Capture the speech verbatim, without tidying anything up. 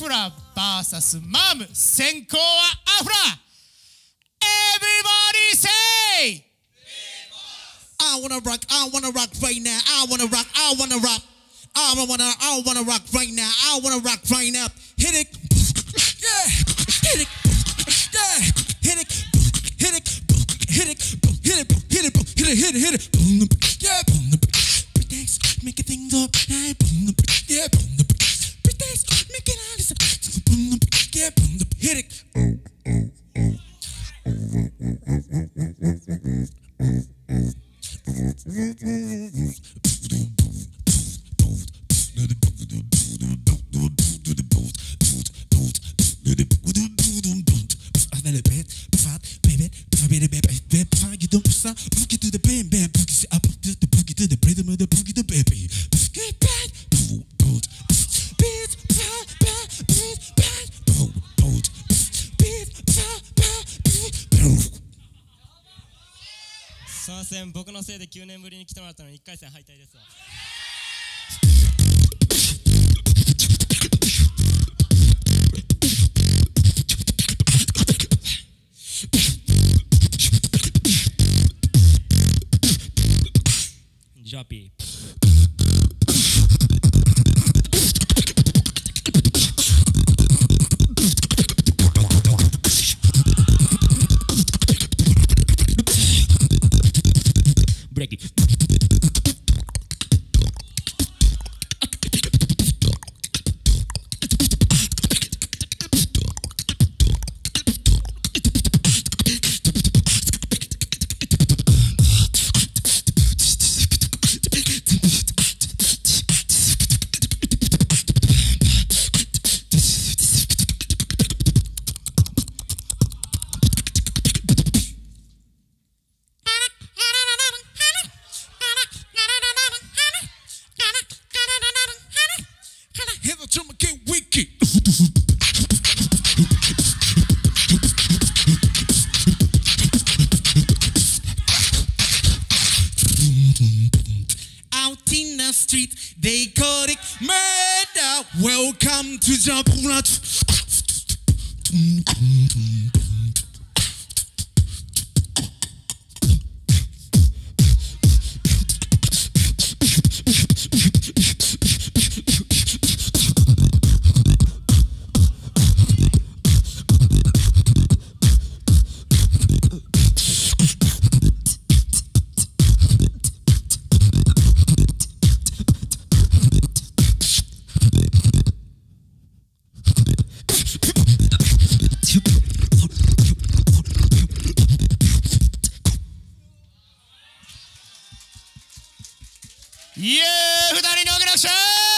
AFRA versus MAM. Senko wa AFRA. Everybody say. I wanna rock, I wanna rock right now. I wanna rock, I wanna rock. I wanna, I wanna rock right now. I wanna rock right now. Hit it, yeah. Hit it, yeah. Hit it, hit it, hit it, hit it, hit it, hit it, hit it, hit it, yeah. Pretends, making things up, yeah. Pretends, making honest, yeah. Hit it.僕のせいできゅうねんぶりに来てもらったのにいっかい戦敗退ですわ。ジャピー。イエーイ！二人のお客さん！